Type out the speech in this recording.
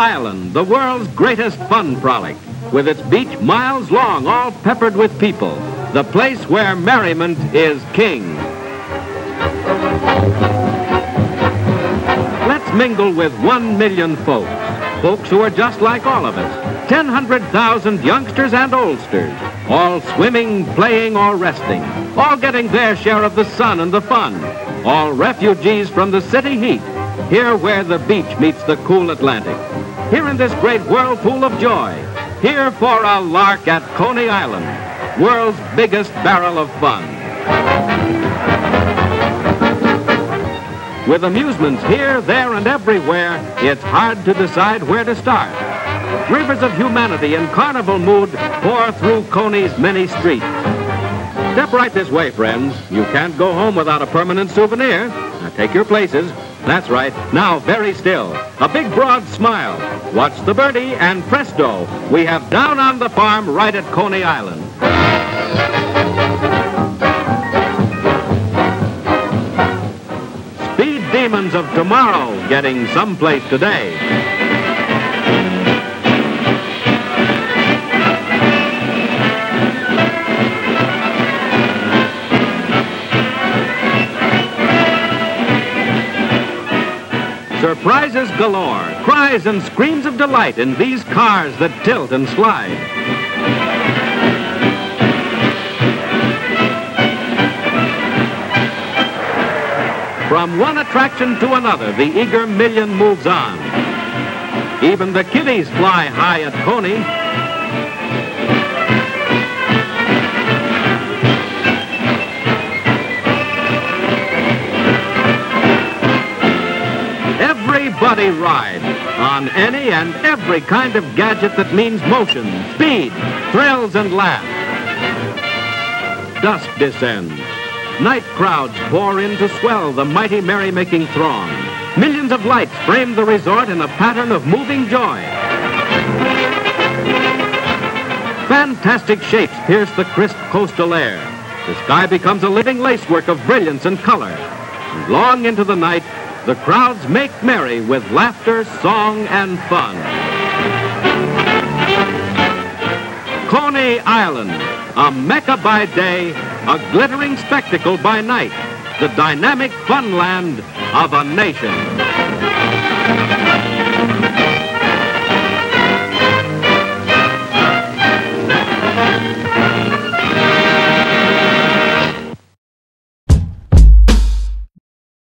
Island, the world's greatest fun frolic, with its beach miles long, all peppered with people, the place where merriment is king. Let's mingle with 1 million folks, folks who are just like all of us, 100,000 youngsters and oldsters, all swimming, playing, or resting, all getting their share of the sun and the fun, all refugees from the city heat, here where the beach meets the cool Atlantic, here in this great whirlpool of joy, here for a lark at Coney Island, world's biggest barrel of fun. With amusements here, there, and everywhere, it's hard to decide where to start. Rivers of humanity in carnival mood pour through Coney's many streets. Step right this way, friends. You can't go home without a permanent souvenir. Now take your places. That's right. Now very still. A big broad smile. Watch the birdie, and presto, we have Down on the Farm right at Coney Island. Speed demons of tomorrow getting someplace today. Surprises galore, cries and screams of delight in these cars that tilt and slide. From one attraction to another, the eager million moves on. Even the kiddies fly high at Coney. Everybody rides on any and every kind of gadget that means motion, speed, thrills, and laughs. Dusk descends. Night crowds pour in to swell the mighty merrymaking throng. Millions of lights frame the resort in a pattern of moving joy. Fantastic shapes pierce the crisp coastal air. The sky becomes a living lacework of brilliance and color. And long into the night, the crowds make merry with laughter, song, and fun. Coney Island, a mecca by day, a glittering spectacle by night, the dynamic funland of a nation.